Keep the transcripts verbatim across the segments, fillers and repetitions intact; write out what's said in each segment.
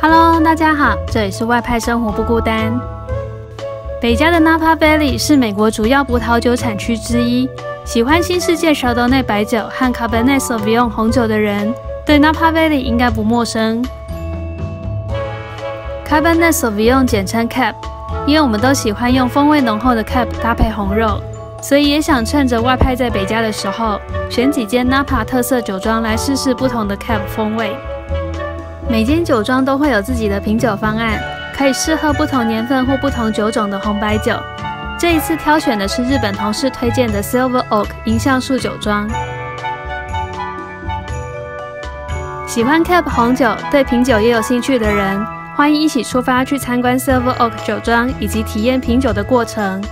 Hello， 大家好，这里是外派生活不孤单。北加的 Napa Valley 是美国主要葡萄酒产区之一。喜欢新世界小岛内白酒和 Cabernet Sauvignon 红酒的人，对 Napa Valley 应该不陌生。Cabernet Sauvignon 简称 Cab， 因为我们都喜欢用风味浓厚的 Cab 搭配红肉，所以也想趁着外派在北加的时候，选几间 Napa 特色酒庄来试试不同的 Cab 风味。 每间酒庄都会有自己的品酒方案，可以试喝不同年份或不同酒种的红白酒。这一次挑选的是日本同事推荐的 Silver Oak 银橡树酒庄。喜欢 Cab 红酒，对品酒也有兴趣的人，欢迎一起出发去参观 Silver Oak 酒庄以及体验品酒的过程。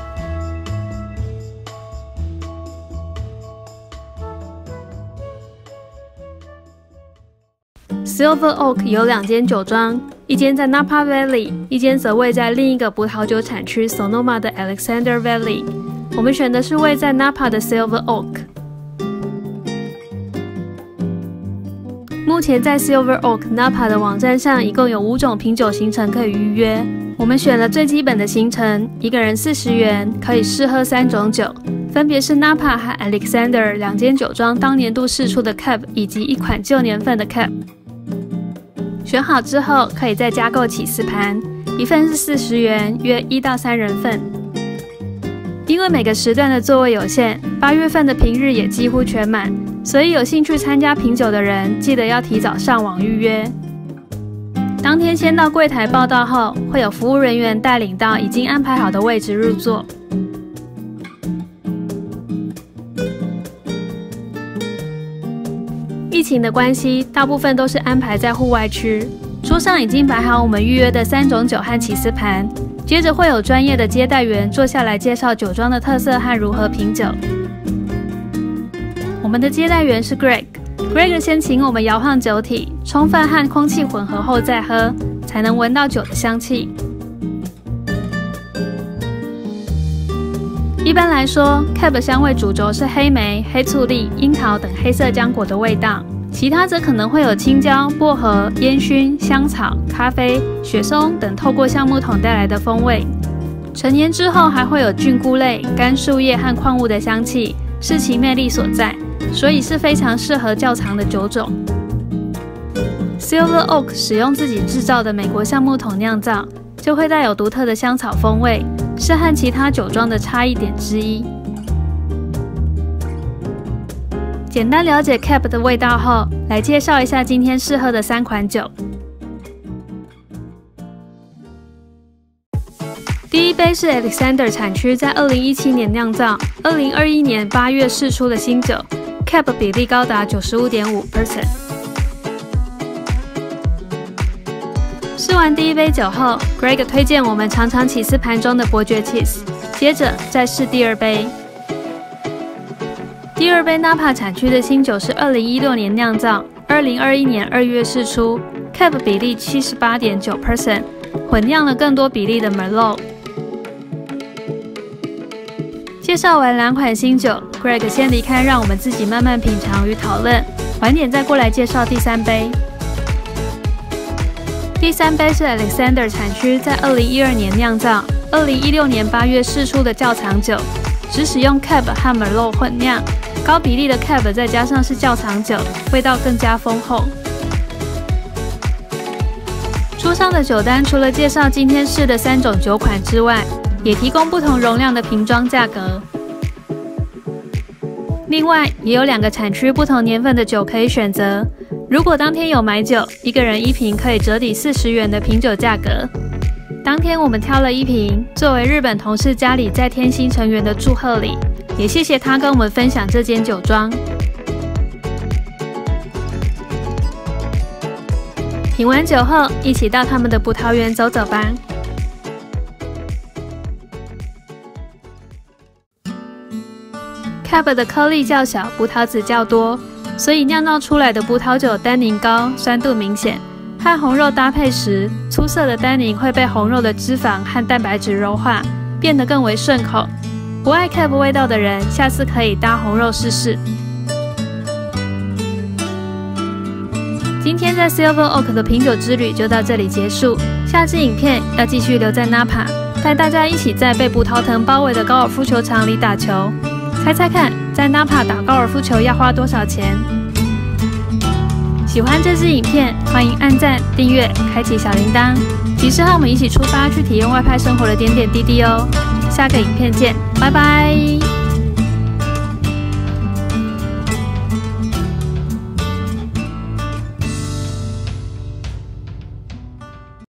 Silver Oak 有两间酒庄，一间在 Napa Valley， 一间则位在另一个葡萄酒产区 Sonoma 的 Alexander Valley。我们选的是位在 Napa 的 Silver Oak。目前在 Silver Oak Napa 的网站上，一共有五种品酒行程可以预约。我们选了最基本的行程，一个人四十元，可以试喝三种酒，分别是 Napa 和 Alexander 两间酒庄当年度试出的 Cab 以及一款旧年份的 Cab。 选好之后，可以再加购起司盘，一份是四十元，约一到三人份。因为每个时段的座位有限，八月份的平日也几乎全满，所以有兴趣参加品酒的人，记得要提早上网预约。当天先到柜台报到后，会有服务人员带领到已经安排好的位置入座。 疫情的关系，大部分都是安排在户外区。桌上已经摆好我们预约的三种酒和起司盘，接着会有专业的接待员坐下来介绍酒庄的特色和如何品酒。我们的接待员是 Greg， Greg 先请我们摇晃酒体，充分和空气混合后再喝，才能闻到酒的香气。一般来说 ，Cab 香味主轴是黑莓、黑醋栗、樱桃等黑色浆果的味道，其他则可能会有青椒、薄荷、烟熏、香草、咖啡、雪松等透过橡木桶带来的风味。陈年之后还会有菌菇类、干树叶和矿物的香气，是其魅力所在，所以是非常适合较长的酒种。Silver Oak 使用自己制造的美国橡木桶酿造，就会带有独特的香草风味。 是和其他酒庄的差异点之一。简单了解 Cab 的味道后，来介绍一下今天试喝的三款酒。第一杯是 Alexander 产区在二零一七年酿造、二零二一年八月释出的新酒 ，Cab 比例高达 百分之九十五点五。 试完第一杯酒后 ，Greg 推荐我们尝尝起司盘中的伯爵 cheese， 接着再试第二杯。第二杯 Napa 产区的新酒是二零一六年酿造， 二零二一年二月释出 ，Cab 比例 百分之七十八点九， 混酿了更多比例的 Merlot。介绍完两款新酒 ，Greg 先离开，让我们自己慢慢品尝与讨论，晚点再过来介绍第三杯。 第三杯是 Alexander 产区在二零一二年酿造、二零一六年八月释出的窖藏酒，只使用 Cab 和 Merlot 混酿，高比例的 Cab 再加上是窖藏酒，味道更加丰厚。桌上的酒单除了介绍今天试的三种酒款之外，也提供不同容量的瓶装价格。另外，也有两个产区不同年份的酒可以选择。 如果当天有买酒，一个人一瓶可以折抵四十元的品酒价格。当天我们挑了一瓶，作为日本同事家里在天新成员的祝贺礼，也谢谢他跟我们分享这间酒庄。品完酒后，一起到他们的葡萄园走走吧。Cab 的颗粒较小，葡萄籽较多。 所以酿造出来的葡萄酒单宁高，酸度明显。和红肉搭配时，粗涩的单宁会被红肉的脂肪和蛋白质柔化，变得更为顺口。不爱 Cab 味道的人，下次可以搭红肉试试。今天在 Silver Oak 的品酒之旅就到这里结束，下支影片要继续留在 Napa， 带大家一起在被葡萄藤包围的高尔夫球场里打球。猜猜看，在 Napa 打高尔夫球要花多少钱？喜欢这支影片，欢迎按赞、订阅、开启小铃铛，及时和我们一起出发去体验外派生活的点点滴滴哦。下个影片见，拜拜。